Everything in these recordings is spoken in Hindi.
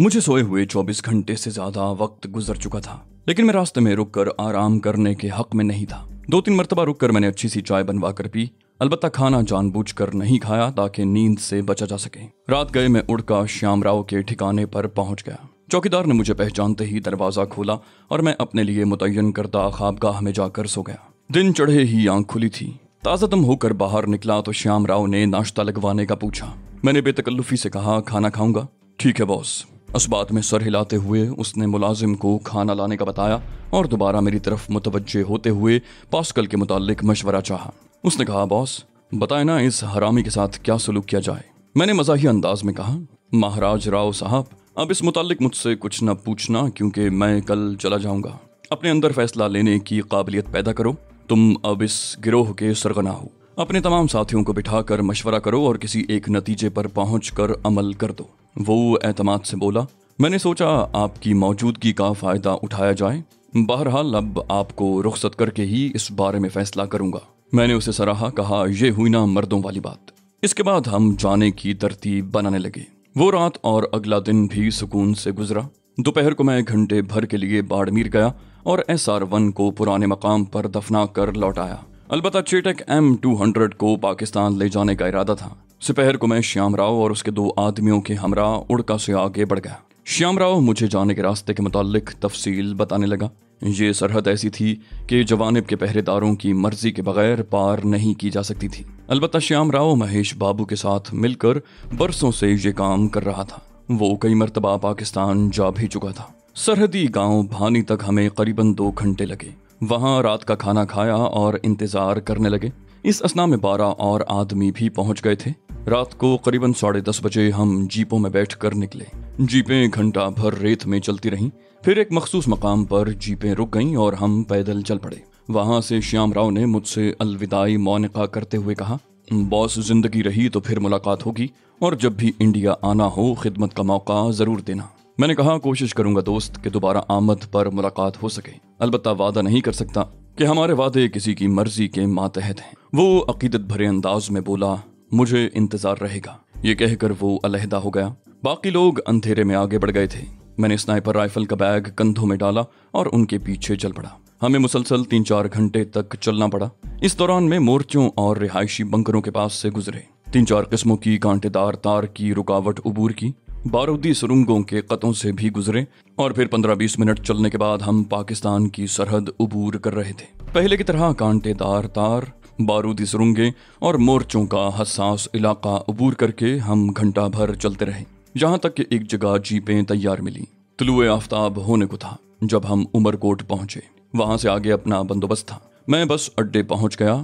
मुझे सोए हुए 24 घंटे से ज्यादा वक्त गुजर चुका था, लेकिन मैं रास्ते में रुककर आराम करने के हक में नहीं था। 2-3 मरतबा रुककर मैंने अच्छी सी चाय बनवा कर पी, अलबत्ता खाना जानबूझकर नहीं खाया ताकि नींद से बचा जा सके। रात गए मैं उड़का श्यामराव के ठिकाने पर पहुंच गया। चौकीदार ने मुझे पहचानते ही दरवाजा खोला और मैं अपने लिए मुतय्यन करदा ख्वाबगाह में जाकर सो गया। दिन चढ़े ही आंख खुली थी। ताज़ादम होकर बाहर निकला तो श्यामराव ने नाश्ता लगवाने का पूछा। मैंने बेतकल्लुफी से कहा, खाना खाऊंगा। ठीक है बॉस। उस बात में सर हिलाते हुए उसने मुलाजिम को खाना लाने का बताया और दोबारा मेरी तरफ मुतवज्जे होते हुए पास्कल के मुतालिक मशवरा चाहा। उसने कहा, बॉस बताए ना इस हरामी के साथ क्या सलूक किया जाए। मैंने मजाही अंदाज में कहा, महाराज राव साहब अब इस मुतालिक मुझसे कुछ न पूछना क्योंकि मैं कल चला जाऊंगा। अपने अंदर फैसला लेने की काबिलियत पैदा करो। तुम अब इस गिरोह के सरगना हो। अपने तमाम साथियों को बिठाकर मशवरा करो और किसी एक नतीजे पर पहुंचकर अमल कर दो। वो एतमाद से बोला, मैंने सोचा आपकी मौजूदगी का फ़ायदा उठाया जाए। बहरहाल अब आपको रुख्सत करके ही इस बारे में फैसला करूंगा। मैंने उसे सराहा, कहा, यह हुई ना मर्दों वाली बात। इसके बाद हम जाने की तरतीब बनाने लगे। वो रात और अगला दिन भी सुकून से गुजरा। दोपहर को मैं घंटे भर के लिए बाड़मेर गया और SR-1 को पुराने मकाम पर दफना कर लौट आया। अलबत्ता चेटक M-200 को पाकिस्तान ले जाने का इरादा था। सुपहर को मैं श्यामराव और उसके 2 आदमियों के हमरा उड़का से आगे बढ़ गया। श्यामराव मुझे जाने के रास्ते के मुतालिक तफसील बताने लगा। ये सरहद ऐसी थी कि जवानब के पहरेदारों की मर्जी के बगैर पार नहीं की जा सकती थी। अलबत्ता श्यामराव महेश बाबू के साथ मिलकर बरसों से ये काम कर रहा था। वो कई मरतबा पाकिस्तान जा भी चुका था। सरहदी गांव भानी तक हमें करीबन 2 घंटे लगे। वहां रात का खाना खाया और इंतजार करने लगे। इस असना में 12 और आदमी भी पहुंच गए थे। रात को करीबन 10:30 बजे हम जीपों में बैठकर निकले। जीपें घंटा भर रेत में चलती रहीं, फिर एक मखसूस मकाम पर जीपें रुक गईं और हम पैदल चल पड़े। वहां से श्यामराव ने मुझसे अलविदाई मौनिका करते हुए कहा, बॉस जिंदगी रही तो फिर मुलाकात होगी और जब भी इंडिया आना हो खिदमत का मौका जरूर देना। मैंने कहा, कोशिश करूंगा दोस्त कि दोबारा आमद पर मुलाकात हो सके, अलबत्ता वादा नहीं कर सकता कि हमारे वादे किसी की मर्जी के मातहत हैं। वो अकीदत भरे अंदाज में बोला, मुझे इंतजार रहेगा। ये कहकर वो अलहदा हो गया। बाकी लोग अंधेरे में आगे बढ़ गए थे। मैंने स्नाइपर राइफल का बैग कंधों में डाला और उनके पीछे चल पड़ा। हमें मुसलसल 3-4 घंटे तक चलना पड़ा। इस दौरान में मोर्चों और रिहायशी बंकरों के पास से गुजरे। 3-4 किस्मों की कांटेदार तार की रुकावट उबूर की, बारूदी सुरंगों के कतों से भी गुजरे और फिर 15-20 मिनट चलने के बाद हम पाकिस्तान की सरहद उबूर कर रहे थे। पहले की तरह कांटेदार तार, बारूदी सुरंगें और मोर्चों का हसास इलाका उबूर करके हम घंटा भर चलते रहे, जहां तक कि एक जगह जीपें तैयार मिली। तुलुए आफ्ताब होने को था जब हम उमरकोट पहुंचे। वहां से आगे अपना बंदोबस्त था। मैं बस अड्डे पहुंच गया।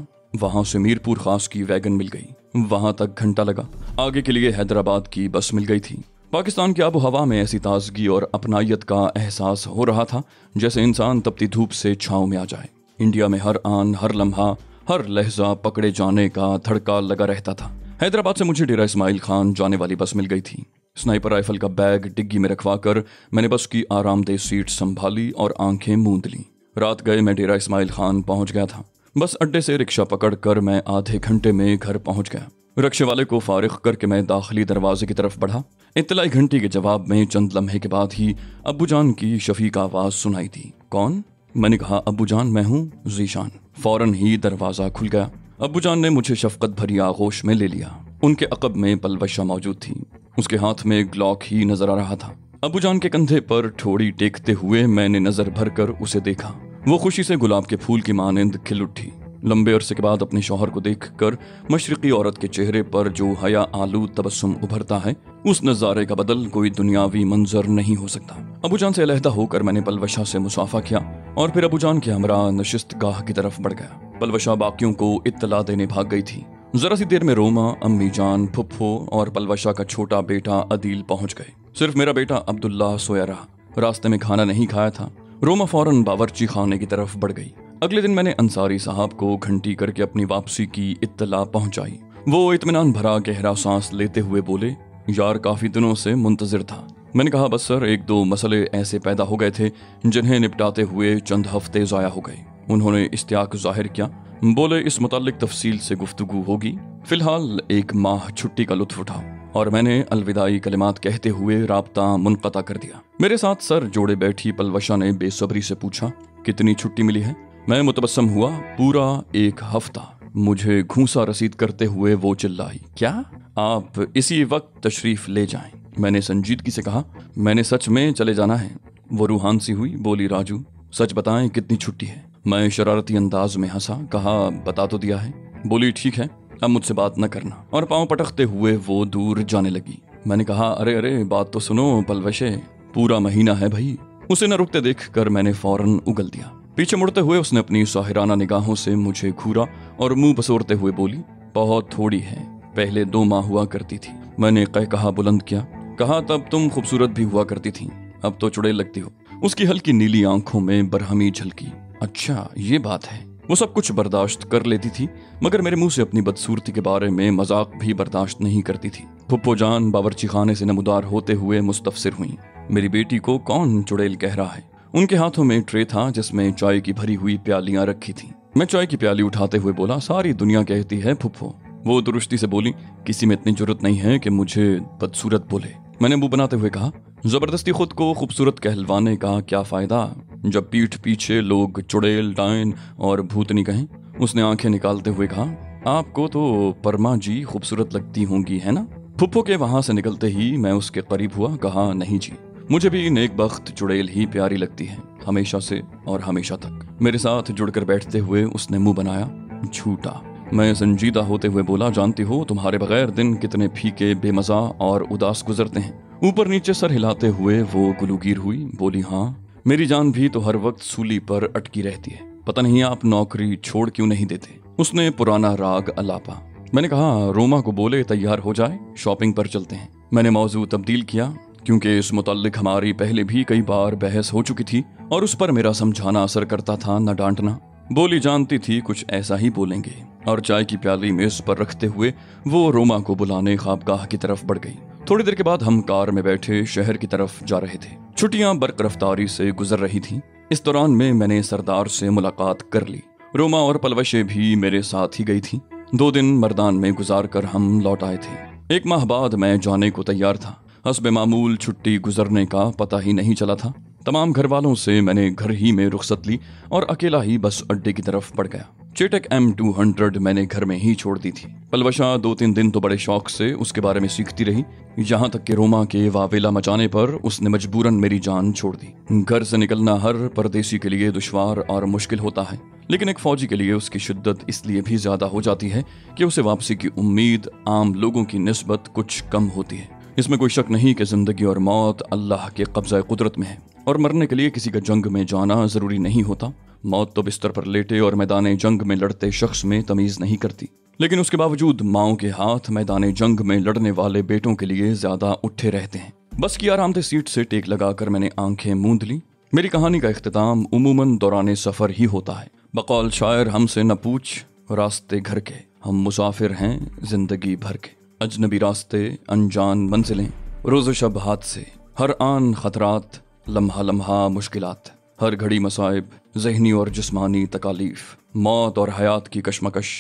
वहां से मीरपुर खास की वैगन मिल गई। वहां तक घंटा लगा। आगे के लिए हैदराबाद की बस मिल गई थी। पाकिस्तान की आबो हवा में ऐसी ताजगी और अपनायत का एहसास हो रहा था जैसे इंसान तपती धूप से छांव में आ जाए। इंडिया में हर आन, हर लम्हा, हर लहजा पकड़े जाने का धड़का लगा रहता था। हैदराबाद से मुझे डेरा इस्माइल खान जाने वाली बस मिल गई थी। स्नाइपर राइफल का बैग डिग्गी में रखवाकर मैंने बस की आरामदेह सीट संभाली और आंखें मूंद ली। रात गए मैं डेरा इस्माइल खान पहुंच गया था। बस अड्डे से रिक्शा पकड़कर मैं आधे घंटे में घर पहुंच गया। रिक्शे वाले को फारिग करके मैं दाखिली दरवाजे की तरफ बढ़ा। इत्तलाई घंटी के जवाब में चंद लम्हे के बाद ही अब्बूजान की शफीक आवाज़ सुनाई दी। कौन? मैंने कहा, अब्बूजान मैं हूँ, जीशान। फौरन ही दरवाज़ा खुल गया। अब्बूजान ने मुझे शफकत भरी आगोश में ले लिया। उनके अकब में पलवशा मौजूद थी। उसके हाथ में ग्लॉक ही नजर आ रहा था। अब्बूजान के कंधे पर ठोड़ी टेकते हुए मैंने नजर भर कर उसे देखा। वो खुशी से गुलाब के फूल की मानंद खिल उठी। लंबे अरसे के बाद अपने शौहर को देखकर मशरिकी औरत के चेहरे पर जो हया आलू तबस्सुम उभरता है, उस नज़ारे का बदल कोई दुनियावी मंजर नहीं हो सकता। अब्बूजान से अलहदा होकर मैंने पलवशा से मुसाफा किया और फिर अब्बूजान के हमरा नशिस्त गाह की तरफ बढ़ गया। पलवशा बाकियों को इत्तला देने भाग गई थी। जरा सी देर में रोमा, अम्मी जान, फुफ्फो और पलवशा का छोटा बेटा अदील पहुंच गए। सिर्फ मेरा बेटा अब्दुल्ला सोया रहा। रास्ते में खाना नहीं खाया था। रोमा फौरन बावर्ची खाने की तरफ बढ़ गई। अगले दिन मैंने अंसारी साहब को घंटी करके अपनी वापसी की इत्तला पहुंचाई। वो इत्मीनान भरा गहरा सांस लेते हुए बोले, यार काफी दिनों से मुंतजर था। मैंने कहा, बस सर 1-2 मसले ऐसे पैदा हो गए थे जिन्हें निपटाते हुए चंद हफ्ते जाया हो गए। उन्होंने इस्तियाक जाहिर किया, बोले इस मुतालिक तफसील से गुफ्तगू होगी, फिलहाल 1 माह छुट्टी का लुत्फ उठाओ। और मैंने अलविदाई कलिमात कहते हुए राब्ता मुनक़ता कर दिया। मेरे साथ सर जोड़े बैठी पलवशा ने बेसब्री से पूछा, कितनी छुट्टी मिली है? मैं मुतबस्सम हुआ, पूरा 1 हफ्ता। मुझे घूंसा रसीद करते हुए वो चिल्लाई, क्या आप इसी वक्त तशरीफ ले जाएं? मैंने संजीदगी से कहा, मैंने सच में चले जाना है। वो रूहान सी हुई, बोली, राजू सच बताएं कितनी छुट्टी है? मैं शरारती अंदाज में हंसा, कहा बता तो दिया है। बोली ठीक है, अब मुझसे बात न करना, और पाँव पटकते हुए वो दूर जाने लगी। मैंने कहा, अरे अरे बात तो सुनो पलवशे, पूरा महीना है भाई। उसे न रुकते देख कर मैंने फौरन उगल दिया। पीछे मुड़ते हुए उसने अपनी साहिराना निगाहों से मुझे घूरा और मुंह बसोरते हुए बोली, बहुत थोड़ी है, पहले 2 माह हुआ करती थी। मैंने कह कहा बुलंद किया, कहा तब तुम खूबसूरत भी हुआ करती थी, अब तो चुड़ैल लगती हो। उसकी हल्की नीली आंखों में बरहमी झलकी। अच्छा ये बात है। वो सब कुछ बर्दाश्त कर लेती थी, मगर मेरे मुंह से अपनी बदसूरती के बारे में मजाक भी बर्दाश्त नहीं करती थी। फुप्पो जान बावर्ची खाने से नमदार होते हुए मुस्तफसिर हुई, मेरी बेटी को कौन चुड़ैल कह रहा है? उनके हाथों में ट्रे था जिसमें चाय की भरी हुई प्यालियां रखी थीं। मैं चाय की प्याली उठाते हुए बोला, सारी दुनिया कहती है फुप्फो। वो दुरुस्ती से बोली, किसी में इतनी जरूरत नहीं है कि मुझे बदसूरत बोले। मैंने मुंह बनाते हुए कहा, जबरदस्ती खुद को खूबसूरत कहलवाने का क्या फायदा जब पीठ पीछे लोग चुड़ैल, डायन और भूतनी कहें। उसने आंखें निकालते हुए कहा, आपको तो परमा जी खूबसूरत लगती होंगी है ना? फुप्फो के वहां से निकलते ही मैं उसके करीब हुआ, कहा नहीं जी, मुझे भी नेकबख्त चुड़ैल ही प्यारी लगती है, हमेशा से और हमेशा तक। मेरे साथ जुड़कर बैठते हुए उसने मुंह बनाया, झूठा। मैं संजीदा होते हुए बोला, जानती हो तुम्हारे बगैर दिन कितने फीके, बेमजा और उदास गुजरते हैं। ऊपर नीचे सर हिलाते हुए वो गुलूगीर हुई, बोली हाँ, मेरी जान भी तो हर वक्त सूली पर अटकी रहती है, पता नहीं आप नौकरी छोड़ क्यों नहीं देते। उसने पुराना राग अलापा। मैंने कहा, रोमा को बोले तैयार हो जाए, शॉपिंग पर चलते हैं। मैंने मौजू तब्दील किया क्योंकि इस मुतालिक हमारी पहले भी कई बार बहस हो चुकी थी और उस पर मेरा समझाना असर करता था, न डांटना। बोली जानती थी कुछ ऐसा ही बोलेंगे, और चाय की प्याली मेज पर रखते हुए वो रोमा को बुलाने ख्वाबगाह की तरफ बढ़ गई। थोड़ी देर के बाद हम कार में बैठे शहर की तरफ जा रहे थे। छुट्टियां बर्क रफ्तारी से गुजर रही थी। इस दौरान में मैंने सरदार से मुलाकात कर ली। रोमा और पलवशे भी मेरे साथ ही गई थी। 2 दिन मर्दान में गुजार कर हम लौट आए थे। 1 माह बाद मैं जाने को तैयार था। हस्बे मामूल छुट्टी गुजरने का पता ही नहीं चला था। तमाम घर वालों से मैंने घर ही में रुख्सत ली और अकेला ही बस अड्डे की तरफ बढ़ गया। चेटक M200 मैंने घर में ही छोड़ दी थी। पलवशा 2-3 दिन तो बड़े शौक से उसके बारे में सीखती रही, यहाँ तक कि रोमा के वावेला मचाने पर उसने मजबूरन मेरी जान छोड़ दी। घर से निकलना हर परदेसी के लिए दुश्वार और मुश्किल होता है, लेकिन एक फौजी के लिए उसकी शिद्दत इसलिए भी ज्यादा हो जाती है कि उसे वापसी की उम्मीद आम लोगों की निस्बत कुछ कम होती है। इसमें कोई शक नहीं कि जिंदगी और मौत अल्लाह के कब्ज़ा कुदरत में है और मरने के लिए किसी का जंग में जाना ज़रूरी नहीं होता। मौत तो बिस्तर पर लेटे और मैदान जंग में लड़ते शख्स में तमीज़ नहीं करती, लेकिन उसके बावजूद माओं के हाथ मैदान जंग में लड़ने वाले बेटों के लिए ज़्यादा उठे रहते हैं। बस की आरामदेह सीट से टेक लगाकर मैंने आंखें मूंद ली। मेरी कहानी का अख्तिताम उमूमन दौरान सफ़र ही होता है। बकौल शायर, हमसे न पूछ रास्ते घर के, हम मुसाफिर हैं जिंदगी भर के। अजनबी रास्ते, अनजान मंजिलें, रोज़ शब हादसे, हर आन खतरात, लम्हा लम्हा मुश्किलात, हर घड़ी मसाइब, जहनी और जिस्मानी तकालीफ, मौत और हयात की कशमकश,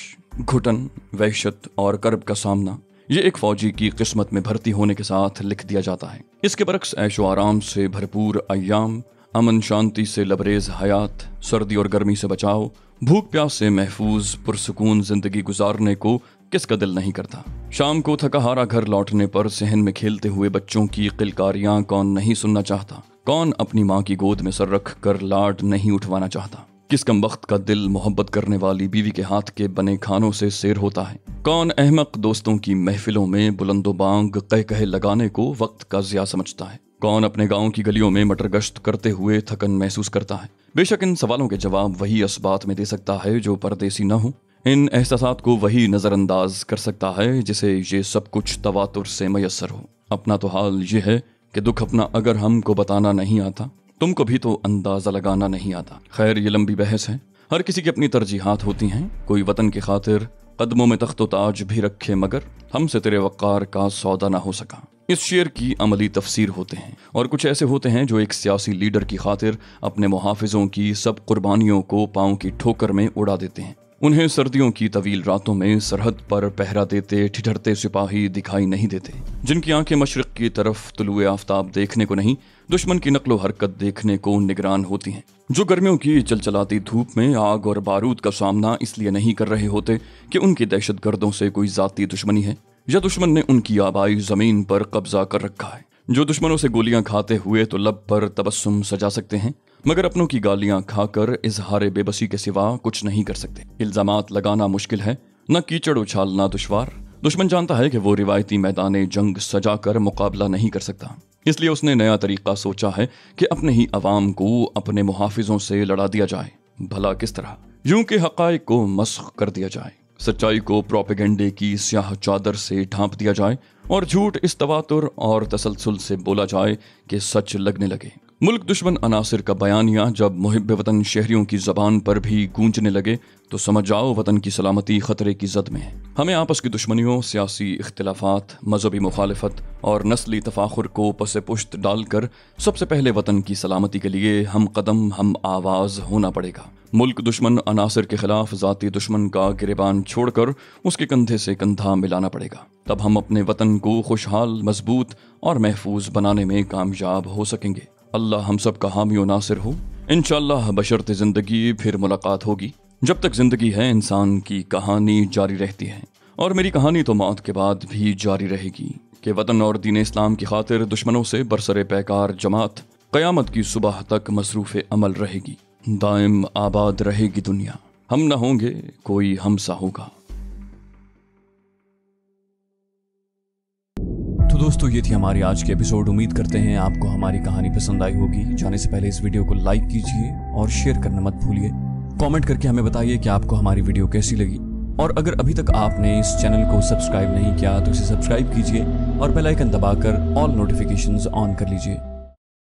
घुटन, वहशत और कर्ब का सामना, ये एक फौजी की किस्मत में भर्ती होने के साथ लिख दिया जाता है। इसके बरक्स ऐशो आराम से भरपूर अयाम, अमन शांति से लबरेज हयात, सर्दी और गर्मी से बचाव, भूख प्यास से महफूज पुरसुकून जिंदगी गुजारने को किसका दिल नहीं करता। शाम को थका हारा घर लौटने पर सहन में खेलते हुए बच्चों की किलकारियां कौन नहीं सुनना चाहता, कौन अपनी माँ की गोद में सर रख कर लाड नहीं उठवाना चाहता, किस कमबख्त का दिल मोहब्बत करने वाली बीवी के हाथ के बने खानों से सैर होता है, कौन अहमक दोस्तों की महफिलों में बुलंदोबांग कह कहे लगाने को वक्त का ज़िया समझता है, कौन अपने गाँव की गलियों में मटर गश्त करते हुए थकन महसूस करता है। बेशक इन सवालों के जवाब वही असबात में दे सकता है जो परदेसी न हो, इन एहसासात को वही नज़रअंदाज कर सकता है जिसे ये सब कुछ तवातुर से मयसर हो। अपना तो हाल ये है कि दुख अपना अगर हमको बताना नहीं आता, तुमको भी तो अंदाज़ा लगाना नहीं आता। खैर ये लंबी बहस है, हर किसी की अपनी तरजीहात होती हैं। कोई वतन की खातिर कदमों में तख्तो ताज भी रखे, मगर हमसे तेरे वक़ार का सौदा ना हो सका। इस शेर की अमली तफसीर होते हैं, और कुछ ऐसे होते हैं जो एक सियासी लीडर की खातिर अपने मुहाफिजों की सब कुर्बानियों को पाँव की ठोकर में उड़ा देते हैं। उन्हें सर्दियों की तवील रातों में सरहद पर पहरा देते ठिठरते सिपाही दिखाई नहीं देते, जिनकी आंखें मशरिक की तरफ तुलुए आफताब देखने को नहीं, दुश्मन की नकलो हरकत देखने को निगरान होती हैं, जो गर्मियों की चलचलाती धूप में आग और बारूद का सामना इसलिए नहीं कर रहे होते कि उनकी दहशतगर्दों से कोई जाती दुश्मनी है या दुश्मन ने उनकी आबाई जमीन पर कब्जा कर रखा है। जो दुश्मनों से गोलियां खाते हुए तो लब पर तबस्सुम सजा सकते हैं, मगर अपनों की गालियां खाकर इजहार बेबसी के सिवा कुछ नहीं कर सकते। इल्जामात लगाना मुश्किल है, न कीचड़ उछालना दुश्वार। दुश्मन जानता है कि वो रिवायती मैदान जंग सजा कर मुकाबला नहीं कर सकता, इसलिए उसने नया तरीका सोचा है कि अपने ही अवाम को अपने मुहाफिजों से लड़ा दिया जाए। भला किस तरह? यूं के हकाइक को मस्ख कर दिया जाए, सच्चाई को प्रोपेगेंडे की स्याह चादर से ढांप दिया जाए और झूठ इस तवातुर और तसलसुल से बोला जाए कि सच लगने लगे। मुल्क दुश्मन अनासिर का बयानिया जब मुहिब वतन शहरियों की जबान पर भी गूंजने लगे तो समझ जाओ वतन की सलामती खतरे की जद में है। हमें आपस की दुश्मनियों, सियासी इख्तिलाफात, मजहबी मुखालफत और नस्ली तफाखुर को पसे पुश्त डालकर सबसे पहले वतन की सलामती के लिए हम कदम हम आवाज़ होना पड़ेगा। मुल्क दुश्मन अनासर के खिलाफ जाती दुश्मन का गिरेबान छोड़कर उसके कंधे से कंधा मिलाना पड़ेगा, तब हम अपने वतन को खुशहाल, मजबूत और महफूज बनाने में कामयाब हो सकेंगे। अल्लाह हम सब का हामी और नासिर हो, इंशाअल्लाह। बशर्ते ज़िंदगी फिर मुलाकात होगी। जब तक ज़िंदगी है इंसान की कहानी जारी रहती है और मेरी कहानी तो मौत के बाद भी जारी रहेगी कि वतन और दीन इस्लाम की खातिर दुश्मनों से बरसरे पैकार जमात क़यामत की सुबह तक मसरूफ़ अमल रहेगी। दायम आबाद रहेगी दुनिया, हम ना होंगे कोई हमसा होगा। तो दोस्तों, ये थी हमारी आज के एपिसोड। उम्मीद करते हैं आपको हमारी कहानी पसंद आई होगी। जाने से पहले इस वीडियो को लाइक कीजिए और शेयर करना मत भूलिए। कमेंट करके हमें बताइए कि आपको हमारी वीडियो कैसी लगी, और अगर अभी तक आपने इस चैनल को सब्सक्राइब नहीं किया तो इसे सब्सक्राइब कीजिए और बेल आइकन दबाकर ऑल नोटिफिकेशंस ऑन कर लीजिए।